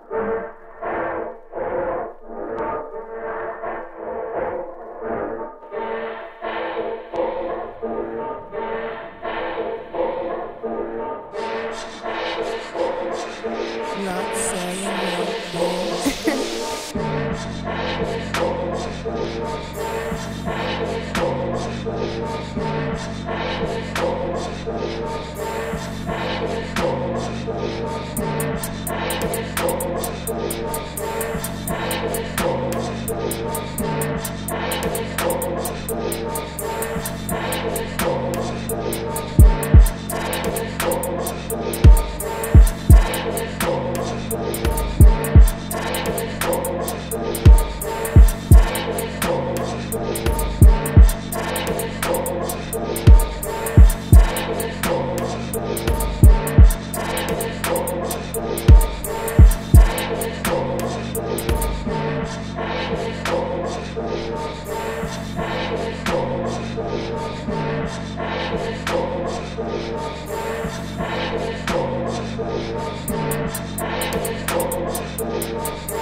Not saying I